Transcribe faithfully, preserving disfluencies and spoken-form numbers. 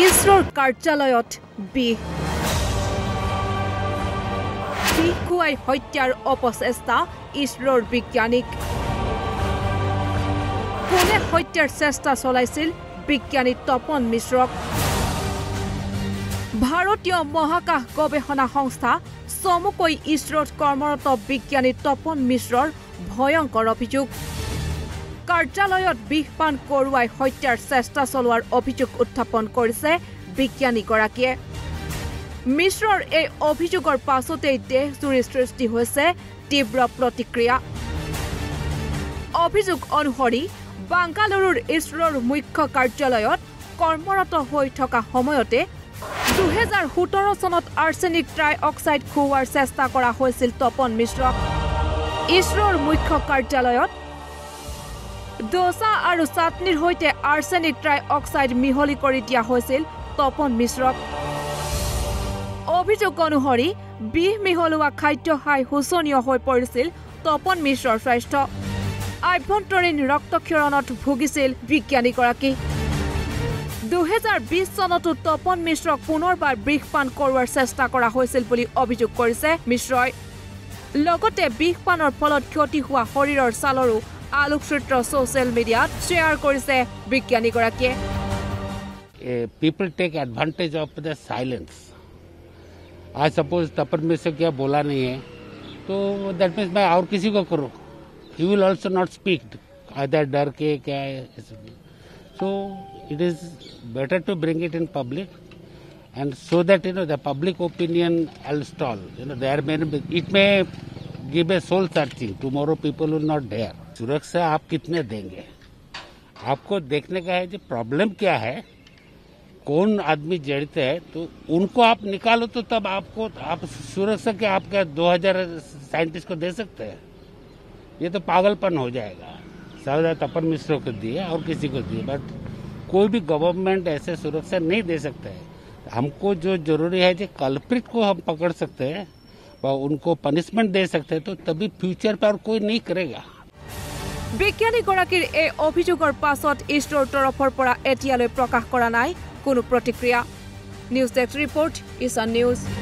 इसरोर कार्यालयत बिष खुवाई हत्यार अपचेष्टा इसरोर विज्ञानीक कोने हत्यार चेष्टा चलाइছিল विज्ञानी तपन मिश्रक भारतीय महाकाश गवेषणा संस्था चमुकै इसरोत कर्मरत विज्ञानी तपन मिश्रर भयंकर अभियोग कार्यालयत विषपान करवाई हत्यार चेष्टा चलोवार अभियोग उत्थापन करिसे विज्ञानीगराकिये मिश्रर ए अभियोगर पाछते देशजुरी सृष्टि होइसे तीव्र प्रतिक्रिया अभियोग अनुसरी बांगालुरुर इसरोर मुख्य कार्यालयत कर्मरत होई थका समयते दुहजार सत्रह सनत आर्सेनिक ट्राइऑक्साइड खुवार चेष्टा करा होइसिल तपन मिश्रक इसरोर मुख्य कार्यालयत दोसा और चाटनीर सहित आर्सेनिक ट्राइऑक्साइड मिहली करि दिया होइसिल तपन मिश्रक अभियोग अनुसरी बिह मिहलुआ खाद्य खाई शोचनीय हो परिसिल तपन मिश्रर स्वास्थ्य आभ्यंतरीण रक्तक्षरणत भुगिसिल विज्ञानीगराकी दुहजार बीस सनतो तपन मिश्रक पुनर्बार विषपान करवार चेष्टा करा होइसिल बुली अभियोग करिसे मिश्रय लगते विषपानर फलत क्षति हुआ शरीरर सालरो आलोकचित्र सोशल मीडियात शेयर करिसे विज्ञानीगराकिये people take advantage of the silence I suppose Tapan Mishra क्या बोला नहीं है तो दैट मीन्स मैं और किसी को करूँ ही will also not speak either डर के क्या है so it is better to bring it in public and so that you know the public opinion will stall you know there may it may give a soul searching tomorrow people will not dare सुरक्षा आप कितने देंगे आपको देखने का है जो problem क्या है कौन आदमी जड़ते हैं तो उनको आप निकालो तो तब आपको आप सुरक्षा के आपके दो हजार साइंटिस्ट को दे सकते हैं ये तो पागलपन हो जाएगा सावधान तपन मिश्र को दिए और किसी को दिए बट कोई भी गवर्नमेंट ऐसे सुरक्षा नहीं दे सकता है हमको जो जरूरी है कि कल्प्रिट को हम पकड़ सकते हैं और उनको पनिशमेंट दे सकते हैं तो तभी फ्यूचर पर कोई नहीं करेगा विज्ञानीगराकीर ए अभियोगर पाछत इसरोर तरफर परा एतियाले प्रकाश करा नाई कोनो प्रतिक्रिया news desk report Ishan news.